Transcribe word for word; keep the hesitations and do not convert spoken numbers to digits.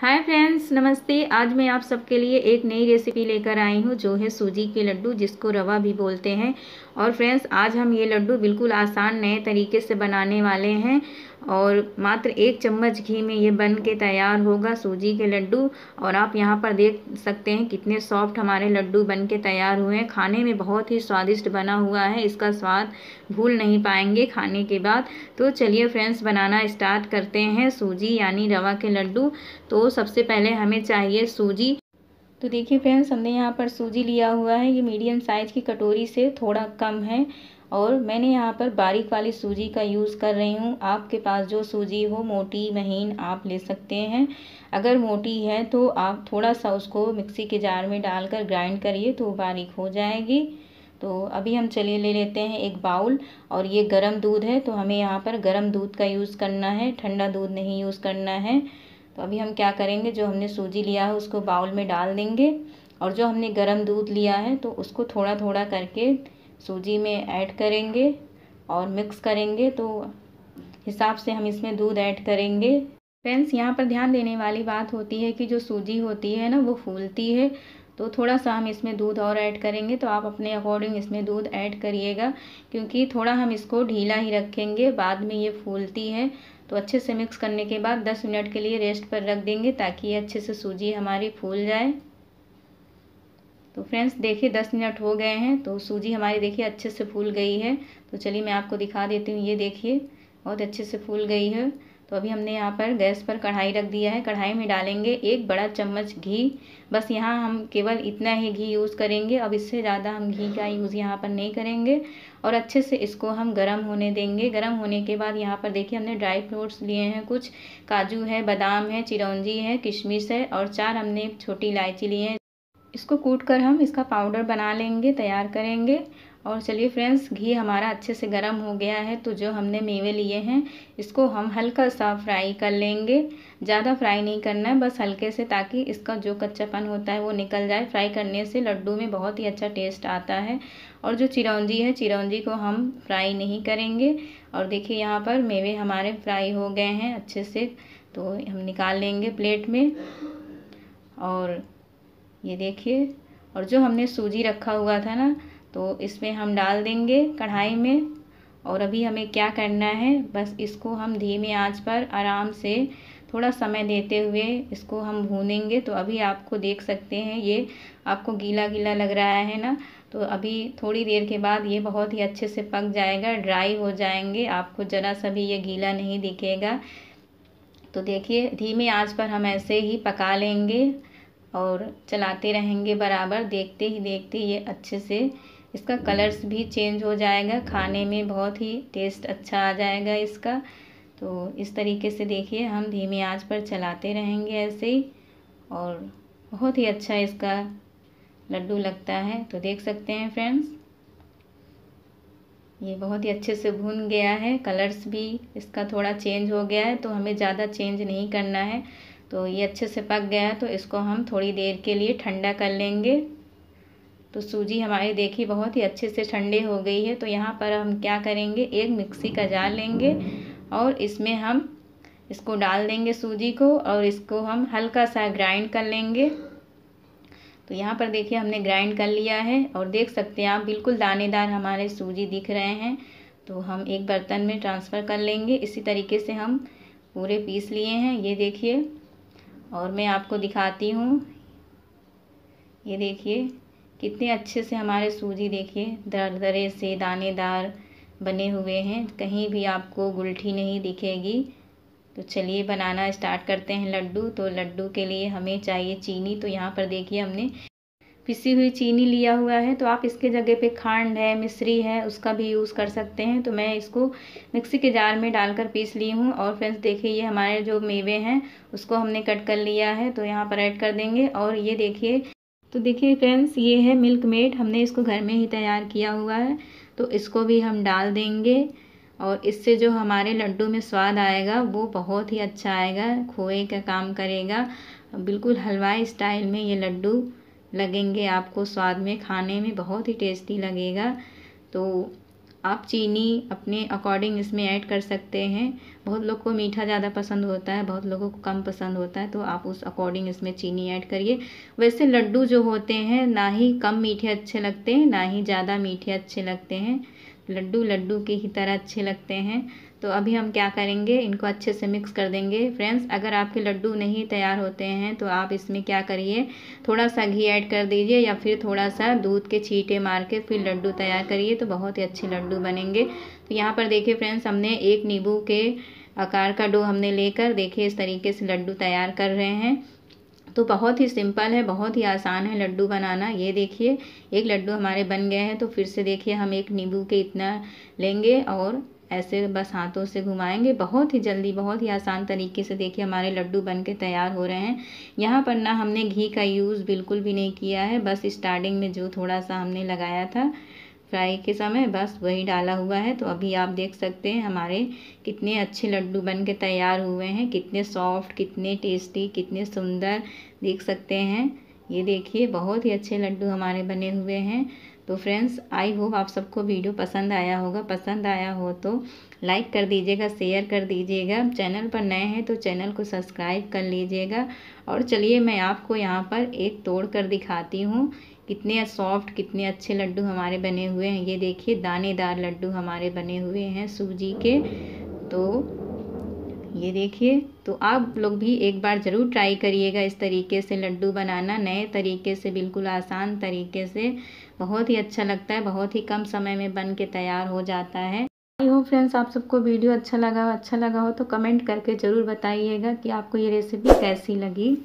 Hi friends, नमस्ते। आज मैं आप सबके लिए एक नई रेसिपी लेकर आई हूँ जो है सूजी के लड्डू, जिसको रवा भी बोलते हैं। और फ्रेंड्स, आज हम ये लड्डू बिल्कुल आसान नए तरीके से बनाने वाले हैं और मात्र एक चम्मच घी में ये बन के तैयार होगा सूजी के लड्डू। और आप यहाँ पर देख सकते हैं कितने सॉफ्ट हमारे लड्डू बन के तैयार हुए हैं। खाने में बहुत ही स्वादिष्ट बना हुआ है, इसका स्वाद भूल नहीं पाएंगे खाने के बाद। तो चलिए फ्रेंड्स, बनाना स्टार्ट करते हैं सूजी यानी रवा के लड्डू। तो सबसे पहले हमें चाहिए सूजी। तो देखिए फ्रेंड्स, हमने यहाँ पर सूजी लिया हुआ है, ये मीडियम साइज़ की कटोरी से थोड़ा कम है। और मैंने यहाँ पर बारीक वाली सूजी का यूज़ कर रही हूँ। आपके पास जो सूजी हो, मोटी महीन, आप ले सकते हैं। अगर मोटी है तो आप थोड़ा सा उसको मिक्सी के जार में डालकर ग्राइंड करिए तो बारीक हो जाएगी। तो अभी हम चलिए ले लेते हैं एक बाउल। और ये गर्म दूध है तो हमें यहाँ पर गर्म दूध का यूज़ करना है, ठंडा दूध नहीं यूज़ करना है। तो अभी हम क्या करेंगे, जो हमने सूजी लिया है उसको बाउल में डाल देंगे और जो हमने गर्म दूध लिया है तो उसको थोड़ा थोड़ा करके सूजी में ऐड करेंगे और मिक्स करेंगे। तो हिसाब से हम इसमें दूध ऐड करेंगे। फ्रेंड्स, यहाँ पर ध्यान देने वाली बात होती है कि जो सूजी होती है ना, वो फूलती है। तो थोड़ा सा हम इसमें दूध और ऐड करेंगे। तो आप अपने अकॉर्डिंग इसमें दूध ऐड करिएगा, क्योंकि थोड़ा हम इसको ढीला ही रखेंगे, बाद में ये फूलती है। तो अच्छे से मिक्स करने के बाद दस मिनट के लिए रेस्ट पर रख देंगे ताकि ये अच्छे से सूजी हमारी फूल जाए। तो फ्रेंड्स देखिए, दस मिनट हो गए हैं तो सूजी हमारी देखिए अच्छे से फूल गई है। तो चलिए मैं आपको दिखा देती हूँ, ये देखिए बहुत अच्छे से फूल गई है। तो अभी हमने यहाँ पर गैस पर कढ़ाई रख दिया है। कढ़ाई में डालेंगे एक बड़ा चम्मच घी। बस यहाँ हम केवल इतना ही घी यूज़ करेंगे, अब इससे ज़्यादा हम घी का यूज़ यहाँ पर नहीं करेंगे। और अच्छे से इसको हम गर्म होने देंगे। गर्म होने के बाद यहाँ पर देखिए हमने ड्राई फ्रूट्स लिए हैं, कुछ काजू है, बादाम है, चिरौंजी है, किशमिश है और चार हमने छोटी इलायची ली है। इसको कूट कर हम इसका पाउडर बना लेंगे, तैयार करेंगे। और चलिए फ्रेंड्स, घी हमारा अच्छे से गर्म हो गया है तो जो हमने मेवे लिए हैं इसको हम हल्का सा फ्राई कर लेंगे। ज़्यादा फ्राई नहीं करना है, बस हल्के से, ताकि इसका जो कच्चापन होता है वो निकल जाए। फ्राई करने से लड्डू में बहुत ही अच्छा टेस्ट आता है। और जो चिरौंजी है, चिरौंजी को हम फ्राई नहीं करेंगे। और देखिए यहाँ पर मेवे हमारे फ्राई हो गए हैं अच्छे से, तो हम निकाल लेंगे प्लेट में। और ये देखिए, और जो हमने सूजी रखा हुआ था ना, तो इसमें हम डाल देंगे कढ़ाई में। और अभी हमें क्या करना है, बस इसको हम धीमे आंच पर आराम से थोड़ा समय देते हुए इसको हम भूनेंगे। तो अभी आपको देख सकते हैं ये आपको गीला गीला लग रहा है ना, तो अभी थोड़ी देर के बाद ये बहुत ही अच्छे से पक जाएगा, ड्राई हो जाएंगे, आपको ज़रा सा भी ये गीला नहीं दिखेगा। तो देखिए धीमे आंच पर हम ऐसे ही पका लेंगे और चलाते रहेंगे बराबर। देखते ही देखते ये अच्छे से इसका कलर्स भी चेंज हो जाएगा, खाने में बहुत ही टेस्ट अच्छा आ जाएगा इसका। तो इस तरीके से देखिए हम धीमी आंच पर चलाते रहेंगे ऐसे ही, और बहुत ही अच्छा इसका लड्डू लगता है। तो देख सकते हैं फ्रेंड्स, ये बहुत ही अच्छे से भून गया है, कलर्स भी इसका थोड़ा चेंज हो गया है। तो हमें ज़्यादा चेंज नहीं करना है। तो ये अच्छे से पक गया है तो इसको हम थोड़ी देर के लिए ठंडा कर लेंगे। तो सूजी हमारी देखिए बहुत ही अच्छे से ठंडे हो गई है। तो यहाँ पर हम क्या करेंगे, एक मिक्सी का जार लेंगे और इसमें हम इसको डाल देंगे सूजी को, और इसको हम हल्का सा ग्राइंड कर लेंगे। तो यहाँ पर देखिए हमने ग्राइंड कर लिया है और देख सकते हैं आप, बिल्कुल दानेदार हमारे सूजी दिख रहे हैं। तो हम एक बर्तन में ट्रांसफ़र कर लेंगे। इसी तरीके से हम पूरे पीस लिए हैं, ये देखिए। और मैं आपको दिखाती हूँ, ये देखिए कितने अच्छे से हमारे सूजी देखिए दरदरे से दानेदार बने हुए हैं, कहीं भी आपको गुलठी नहीं दिखेगी। तो चलिए बनाना स्टार्ट करते हैं लड्डू। तो लड्डू के लिए हमें चाहिए चीनी। तो यहाँ पर देखिए हमने पिसी हुई चीनी लिया हुआ है। तो आप इसके जगह पे खांड है, मिश्री है, उसका भी यूज़ कर सकते हैं। तो मैं इसको मिक्सी के जार में डालकर पीस ली हूँ। और फ्रेंड्स देखिए ये हमारे जो मेवे हैं उसको हमने कट कर लिया है, तो यहाँ पर ऐड कर देंगे। और ये देखिए, तो देखिए फ्रेंड्स ये है मिल्क मेड, हमने इसको घर में ही तैयार किया हुआ है। तो इसको भी हम डाल देंगे और इससे जो हमारे लड्डू में स्वाद आएगा वो बहुत ही अच्छा आएगा, खोए का काम करेगा। बिल्कुल हलवाई स्टाइल में ये लड्डू लगेंगे आपको, स्वाद में खाने में बहुत ही टेस्टी लगेगा। तो आप चीनी अपने अकॉर्डिंग इसमें ऐड कर सकते हैं। बहुत लोग को मीठा ज़्यादा पसंद होता है, बहुत लोगों को कम पसंद होता है, तो आप उस अकॉर्डिंग इसमें चीनी ऐड करिए। वैसे लड्डू जो होते हैं ना ही कम मीठे अच्छे लगते हैं ना ही ज़्यादा मीठे अच्छे लगते हैं, लड्डू लड्डू की ही तरह अच्छे लगते हैं। तो अभी हम क्या करेंगे, इनको अच्छे से मिक्स कर देंगे। फ्रेंड्स, अगर आपके लड्डू नहीं तैयार होते हैं तो आप इसमें क्या करिए, थोड़ा सा घी ऐड कर दीजिए या फिर थोड़ा सा दूध के छींटे मार के फिर लड्डू तैयार करिए, तो बहुत ही अच्छे लड्डू बनेंगे। तो यहाँ पर देखिए फ्रेंड्स, हमने एक नींबू के आकार का डो हमने लेकर देखिए इस तरीके से लड्डू तैयार कर रहे हैं। तो बहुत ही सिंपल है, बहुत ही आसान है लड्डू बनाना। ये देखिए एक लड्डू हमारे बन गए हैं। तो फिर से देखिए हम एक नींबू के इतना लेंगे और ऐसे बस हाथों से घुमाएंगे। बहुत ही जल्दी, बहुत ही आसान तरीके से देखिए हमारे लड्डू बन के तैयार हो रहे हैं। यहाँ पर ना हमने घी का यूज़ बिल्कुल भी नहीं किया है, बस स्टार्टिंग में जो थोड़ा सा हमने लगाया था फ्राई के समय बस वही डाला हुआ है। तो अभी आप देख सकते हैं हमारे कितने अच्छे लड्डू बन के तैयार हुए हैं, कितने सॉफ्ट, कितने टेस्टी, कितने सुंदर, देख सकते हैं। ये देखिए बहुत ही अच्छे लड्डू हमारे बने हुए हैं। तो फ्रेंड्स, आई होप आप सबको वीडियो पसंद आया होगा। पसंद आया हो तो लाइक कर दीजिएगा, शेयर कर दीजिएगा। चैनल पर नए हैं तो चैनल को सब्सक्राइब कर लीजिएगा। और चलिए मैं आपको यहाँ पर एक तोड़ कर दिखाती हूँ, कितने सॉफ्ट, कितने अच्छे लड्डू हमारे बने हुए हैं। ये देखिए दानेदार लड्डू हमारे बने हुए हैं सूजी के। तो ये देखिए, तो आप लोग भी एक बार ज़रूर ट्राई करिएगा इस तरीके से लड्डू बनाना, नए तरीके से, बिल्कुल आसान तरीके से। बहुत ही अच्छा लगता है, बहुत ही कम समय में बन के तैयार हो जाता है। आई होप फ्रेंड्स आप सबको वीडियो अच्छा लगा हो। अच्छा लगा हो तो कमेंट करके ज़रूर बताइएगा कि आपको ये रेसिपी कैसी लगी।